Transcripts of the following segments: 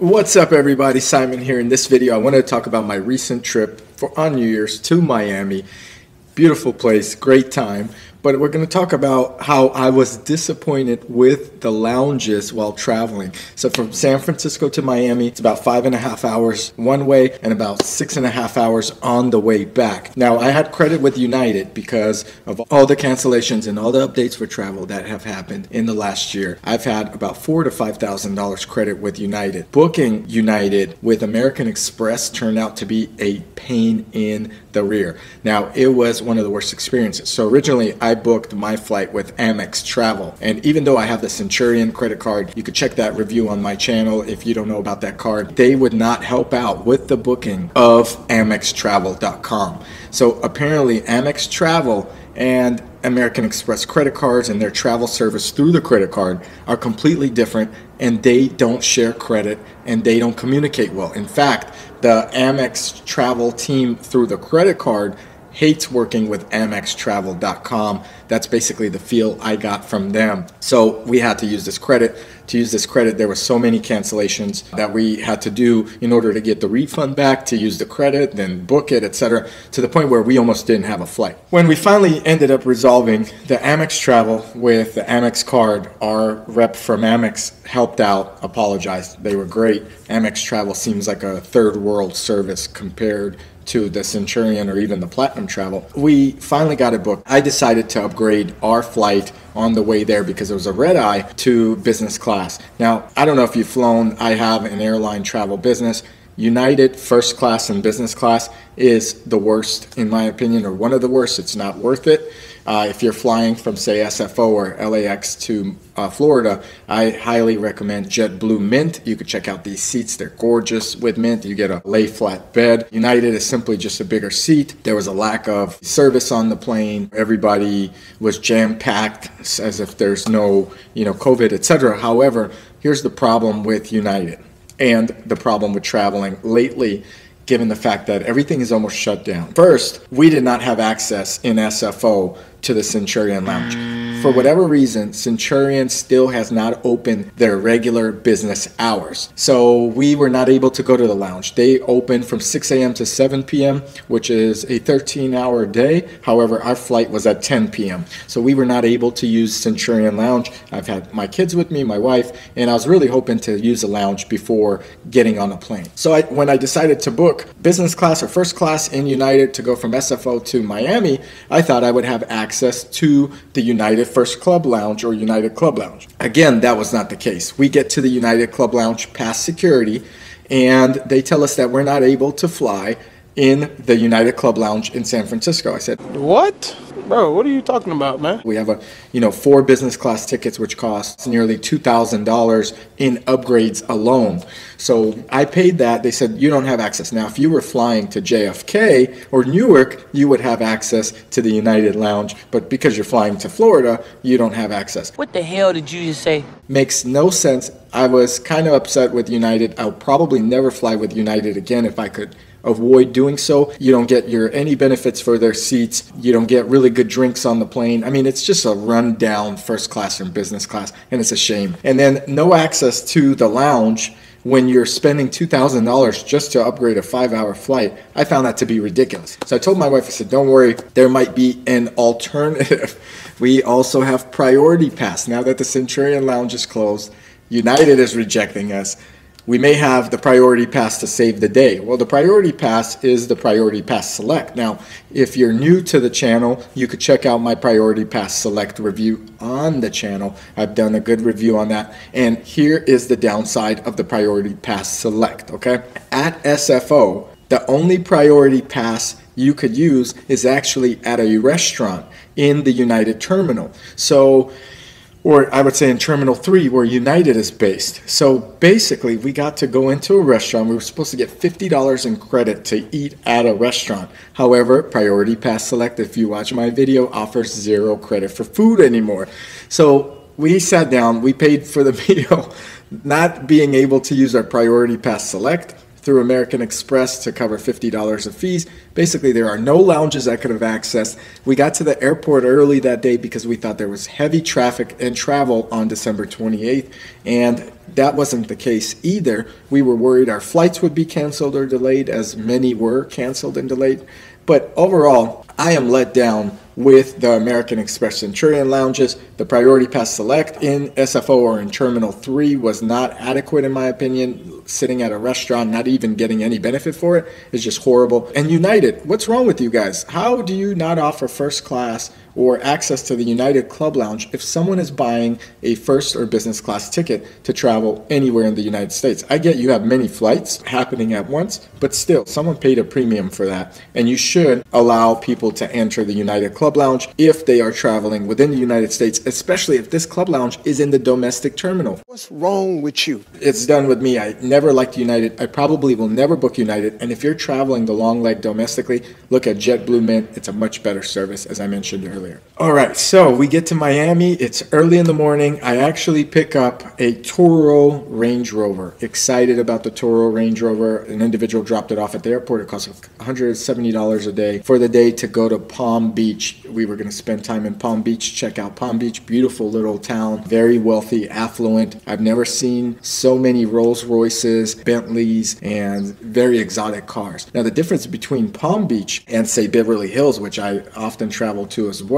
What's up everybody, Simon here. In this video I want to talk about my recent trip on New Year's to Miami. Beautiful place, great time, but we're going to talk about how I was disappointed with the lounges while traveling. So from San Francisco to Miami, it's about 5.5 hours one way and about 6.5 hours on the way back. Now I had credit with United because of all the cancellations and all the updates for travel that have happened in the last year. I've had about $4,000 to $5,000 credit with United. Booking United with American Express turned out to be a pain in the rear. Now it was one of the worst experiences. So originally I booked my flight with Amex Travel, and even though I have the Centurion credit card, you could check that review on my channel if you don't know about that card. They would not help out with the booking of AmexTravel.com. So apparently Amex Travel and American Express credit cards and their travel service through the credit card are completely different, and they don't share credit and they don't communicate well. In fact, the Amex Travel team through the credit card hates working with AmexTravel.com. That's basically the feel I got from them. So we had to use this credit. To use this credit, there were so many cancellations that we had to do in order to get the refund back, to use the credit, then book it, etc., to the point where we almost didn't have a flight. When we finally ended up resolving the Amex Travel with the Amex card, our rep from Amex helped out, apologized. They were great. Amex Travel seems like a third world service compared to the Centurion or even the Platinum Travel. We finally got it booked. I decided to upgrade our flight on the way there because it was a red eye to business class. Now, I don't know if you've flown. I have an airline travel business. United first class and business class is the worst, in my opinion, or one of the worst. It's not worth it. If you're flying from, say, SFO or LAX to Florida, I highly recommend JetBlue Mint. You could check out these seats. They're gorgeous with Mint. You get a lay flat bed. United is simply just a bigger seat. There was a lack of service on the plane. Everybody was jam-packed as if there's no, COVID, etc. However, here's the problem with United and the problem with traveling lately, given the fact that everything is almost shut down. First, we did not have access in SFO to the Centurion Lounge. For whatever reason, Centurion still has not opened their regular business hours. So we were not able to go to the lounge. They open from 6 a.m. to 7 p.m., which is a 13-hour day. However, our flight was at 10 p.m. So we were not able to use Centurion Lounge. I've had my kids with me, my wife, and I was really hoping to use the lounge before getting on a plane. So when I decided to book business class or first class in United to go from SFO to Miami, I thought I would have access to the United First Club Lounge or United Club Lounge. Again, that was not the case. We get to the United Club Lounge past security, and they tell us that we're not able to fly in the United Club Lounge in San Francisco. I said, what? Bro, what are you talking about, man? We have four business class tickets, which costs nearly $2,000 in upgrades alone. So I paid that. They said, you don't have access. Now, if you were flying to JFK or Newark, you would have access to the United Lounge. But because you're flying to Florida, you don't have access. What the hell did you just say? Makes no sense. I was kind of upset with United. I'll probably never fly with United again if I could avoid doing so. You don't get any benefits for their seats. You don't get really good drinks on the plane. I mean, it's just a rundown first class and business class, and it's a shame. And then no access to the lounge when you're spending $2,000 just to upgrade a 5-hour flight. I found that to be ridiculous. So I told my wife, I said, don't worry, there might be an alternative. We also have Priority Pass. Now that the Centurion Lounge is closed, United is rejecting us. We may have the Priority Pass to save the day. Well, the Priority Pass is the Priority Pass Select. Now, if you're new to the channel, you could check out my Priority Pass Select review on the channel. I've done a good review on that. And here is the downside of the Priority Pass Select, okay? At SFO, the only Priority Pass you could use is actually at a restaurant in the United Terminal. So, or I would say in Terminal 3 where United is based. So basically we got to go into a restaurant. We were supposed to get $50 in credit to eat at a restaurant. However, Priority Pass Select, if you watch my video, offers zero credit for food anymore. So we sat down, we paid for the meal, not being able to use our Priority Pass Select. through American Express to cover $50 of fees. Basically, there are no lounges I could have accessed. We got to the airport early that day because we thought there was heavy traffic and travel on December 28th, and that wasn't the case either. We were worried our flights would be canceled or delayed, as many were canceled and delayed. But overall, I am let down with the American Express Centurion lounges. The Priority Pass Select in SFO or in Terminal 3 was not adequate in my opinion. Sitting at a restaurant, not even getting any benefit for it, is just horrible. And United, what's wrong with you guys? How do you not offer first class or access to the United Club Lounge if someone is buying a first or business class ticket to travel anywhere in the United States? I get you have many flights happening at once, but still, someone paid a premium for that. And you should allow people to enter the United Club Lounge if they are traveling within the United States, especially if this Club Lounge is in the domestic terminal. What's wrong with you? It's done with me. I never liked United. I probably will never book United. And if you're traveling the long leg domestically, look at JetBlue Mint. It's a much better service, as I mentioned earlier. All right, so we get to Miami. It's early in the morning. I actually pick up a Toro Range Rover. Excited about the Toro Range Rover. An individual dropped it off at the airport. It cost $170 a day for the day to go to Palm Beach. We were going to spend time in Palm Beach, check out Palm Beach. Beautiful little town, very wealthy, affluent. I've never seen so many Rolls Royces, Bentleys, and very exotic cars. Now, the difference between Palm Beach and, say, Beverly Hills, which I often travel to as well,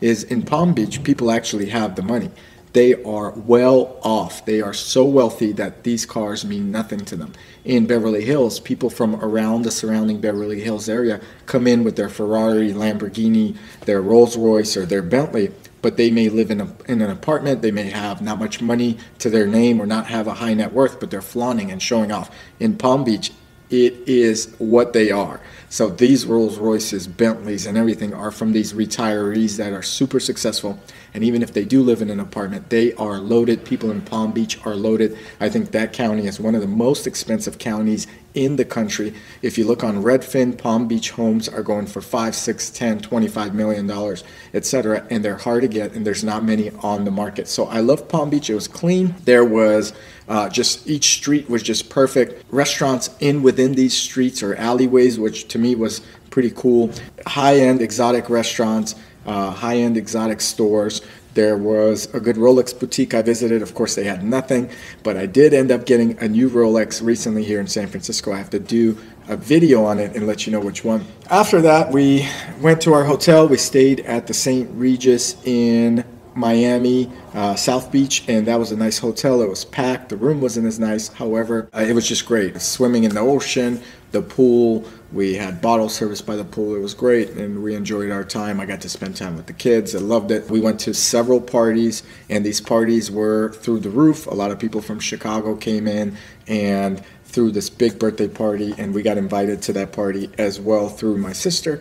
is in Palm Beach, people actually have the money. They are well off. They are so wealthy that these cars mean nothing to them. In Beverly Hills, people from around the surrounding Beverly Hills area come in with their Ferrari, Lamborghini, their Rolls Royce, or their Bentley, but they may live in an apartment. They may have not much money to their name or not have a high net worth, but they're flaunting and showing off. In Palm Beach, it is what they are. So these Rolls Royces, Bentleys, and everything are from these retirees that are super successful. And even if they do live in an apartment, they are loaded. People in Palm Beach are loaded. I think that county is one of the most expensive counties in the country. If you look on Redfin, Palm Beach homes are going for $5, $6, $10, $25 million, etc. And they're hard to get, and there's not many on the market. So I love Palm Beach. It was clean. There was just each street was just perfect. Restaurants within these streets or alleyways, which to me was pretty cool. High-end exotic restaurants, high-end exotic stores. There was a good Rolex boutique I visited. Of course, they had nothing, but I did end up getting a new Rolex recently here in San Francisco. I have to do a video on it and let you know which one. After that, we went to our hotel. We stayed at the St. Regis in Miami, South Beach, and that was a nice hotel. It was packed. The room wasn't as nice. However, it was just great. Swimming in the ocean, the pool. We had bottle service by the pool. It was great, and we enjoyed our time. I got to spend time with the kids. I loved it. We went to several parties, and these parties were through the roof. A lot of people from Chicago came in and threw this big birthday party, and we got invited to that party as well through my sister.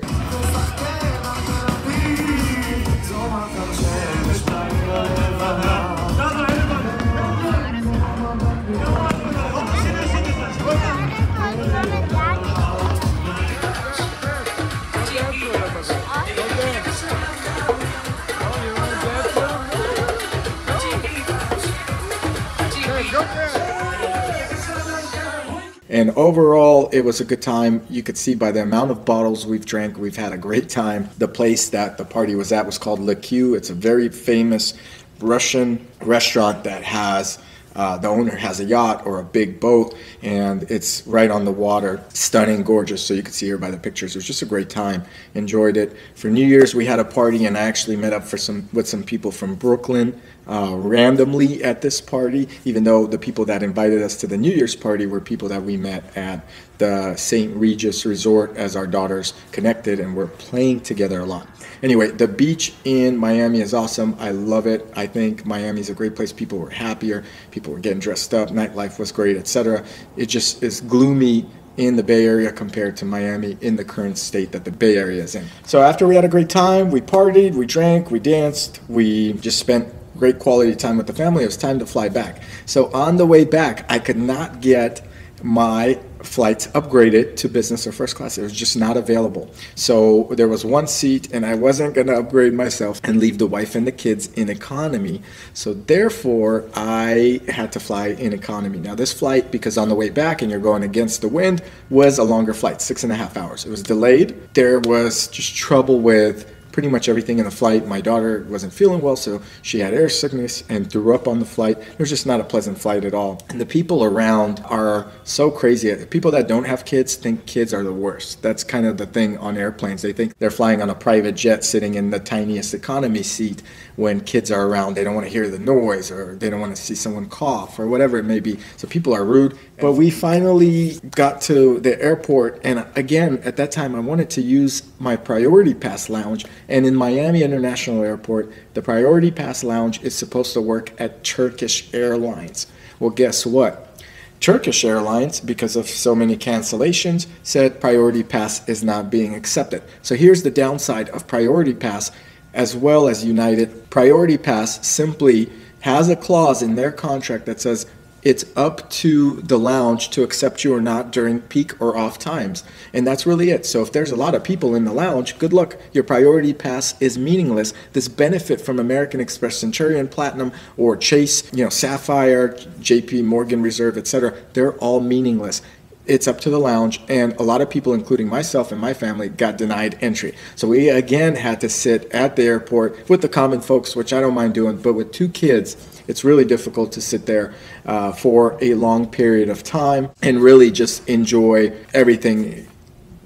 And overall, it was a good time. You could see by the amount of bottles we've drank, we've had a great time. The place that the party was at was called Le Que. It's a very famous Russian restaurant that has the owner has a yacht or a big boat, and it's right on the water. Stunning, gorgeous, so you can see here by the pictures. It was just a great time. Enjoyed it. For New Year's, we had a party, and I actually met up with some people from Brooklyn randomly at this party, even though the people that invited us to the New Year's party were people that we met at the St. Regis Resort as our daughters connected, and we're playing together a lot. Anyway, the beach in Miami is awesome. I love it. I think Miami's a great place. People were happier. People were getting dressed up. Nightlife was great, etc. It just is gloomy in the Bay Area compared to Miami in the current state that the Bay Area is in. So after we had a great time, we partied, we drank, we danced, we just spent great quality time with the family. It was time to fly back. So on the way back, I could not get my flights upgraded to business or first class. It was just not available. So there was one seat and I wasn't going to upgrade myself and leave the wife and the kids in economy. So therefore, I had to fly in economy. Now this flight, because on the way back and you're going against the wind, was a longer flight, 6.5 hours. It was delayed. There was just trouble with pretty much everything in the flight. My daughter wasn't feeling well, so she had air sickness and threw up on the flight. It was just not a pleasant flight at all. And the people around are so crazy. People that don't have kids think kids are the worst. That's kind of the thing on airplanes. They think they're flying on a private jet sitting in the tiniest economy seat when kids are around. They don't want to hear the noise, or they don't want to see someone cough, or whatever it may be. So people are rude. But we finally got to the airport, and again, at that time, I wanted to use my Priority Pass lounge. And in Miami International Airport, the Priority Pass lounge is supposed to work at Turkish Airlines. Well, guess what? Turkish Airlines, because of so many cancellations, said Priority Pass is not being accepted. So here's the downside of Priority Pass as well as United. Priority Pass simply has a clause in their contract that says it's up to the lounge to accept you or not during peak or off times. And that's really it. So if there's a lot of people in the lounge, good luck. Your Priority Pass is meaningless. This benefit from American Express Centurion Platinum or Chase, Sapphire, JP Morgan Reserve, etc., they're all meaningless. It's up to the lounge, and a lot of people, including myself and my family, got denied entry. So we again had to sit at the airport with the common folks, which I don't mind doing, but with two kids, it's really difficult to sit there for a long period of time and really just enjoy everything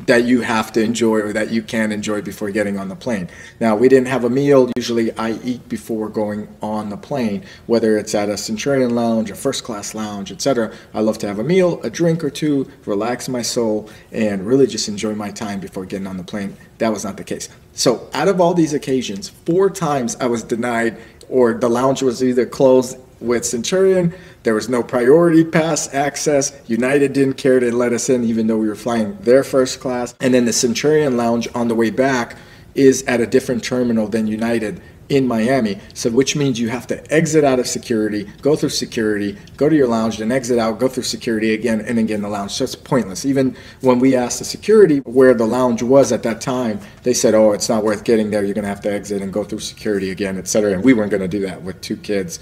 that you have to enjoy or that you can enjoy before getting on the plane. Now, we didn't have a meal. Usually I eat before going on the plane, whether it's at a Centurion lounge, a first class lounge, etc. I love to have a meal, a drink or two, relax my soul, and really just enjoy my time before getting on the plane. That was not the case. So out of all these occasions, 4 times I was denied, or the lounge was either closed with Centurion, there was no Priority Pass access, United didn't care to let us in even though we were flying their first class, and then the Centurion lounge on the way back is at a different terminal than United in Miami, so which means you have to exit out of security, go to your lounge, then exit out, go through security again and again in the lounge. So it's pointless. Even when we asked the security where the lounge was at that time, they said, oh, it's not worth getting there. You're going to have to exit and go through security again, etc. And we weren't going to do that with 2 kids,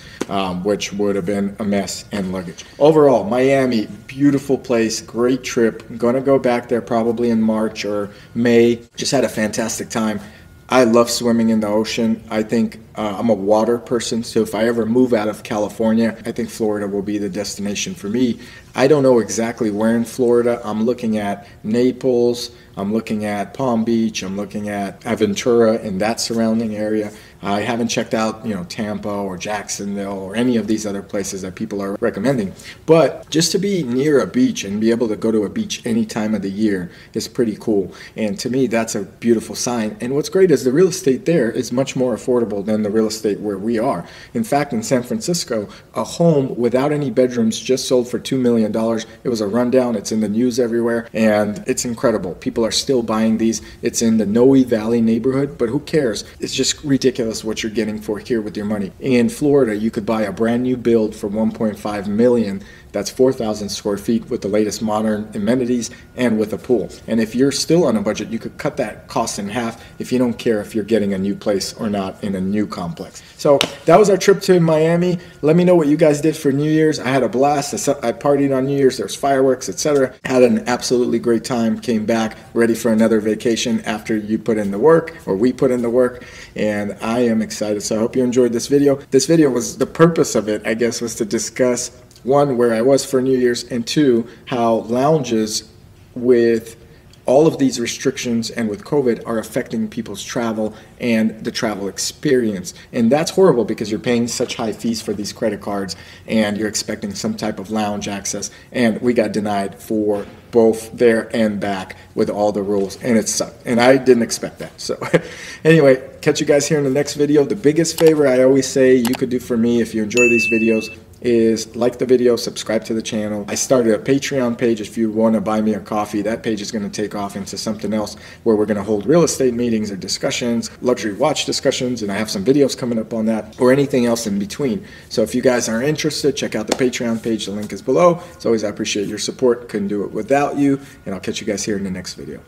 which would have been a mess and luggage. Overall, Miami, beautiful place, great trip. I'm going to go back there probably in March or May. Just had a fantastic time. I love swimming in the ocean. I think I'm a water person, so if I ever move out of California, I think Florida will be the destination for me. I don't know exactly where in Florida. I'm looking at Naples, I'm looking at Palm Beach, I'm looking at Aventura and that surrounding area. I haven't checked out, Tampa or Jacksonville or any of these other places that people are recommending. But just to be near a beach and be able to go to a beach any time of the year is pretty cool. And to me, that's a beautiful sign. And what's great is the real estate there is much more affordable than the real estate where we are. In fact, in San Francisco, a home without any bedrooms just sold for $2 million. It was a rundown. It's in the news everywhere. And it's incredible. People are still buying these. It's in the Noe Valley neighborhood, but who cares? It's just ridiculous what you're getting for here with your money. In Florida, you could buy a brand new build for $1.5 million. That's 4,000 square feet with the latest modern amenities and with a pool. And if you're still on a budget, you could cut that cost in half if you don't care if you're getting a new place or not in a new complex. So that was our trip to Miami. Let me know what you guys did for New Year's. I had a blast. I partied on New Year's. There was fireworks, etc. Had an absolutely great time. Came back ready for another vacation after you put in the work, or we put in the work. And I am excited. So I hope you enjoyed this video. This video was, the purpose of it, I guess, was to discuss 1, where I was for New Year's, and 2, how lounges with all of these restrictions and with COVID are affecting people's travel and the travel experience. And that's horrible because you're paying such high fees for these credit cards and you're expecting some type of lounge access. And we got denied for both there and back with all the rules, and it sucked, and I didn't expect that. So anyway, catch you guys here in the next video. The biggest favor I always say you could do for me, if you enjoy these videos, is like the video, subscribe to the channel. I started a Patreon page if you want to buy me a coffee. That page is going to take off into something else where we're going to hold real estate meetings or discussions, luxury watch discussions, and I have some videos coming up on that or anything else in between. So if you guys are interested, check out the Patreon page. The link is below. As always, I appreciate your support. Couldn't do it without you, and I'll catch you guys here in the next video.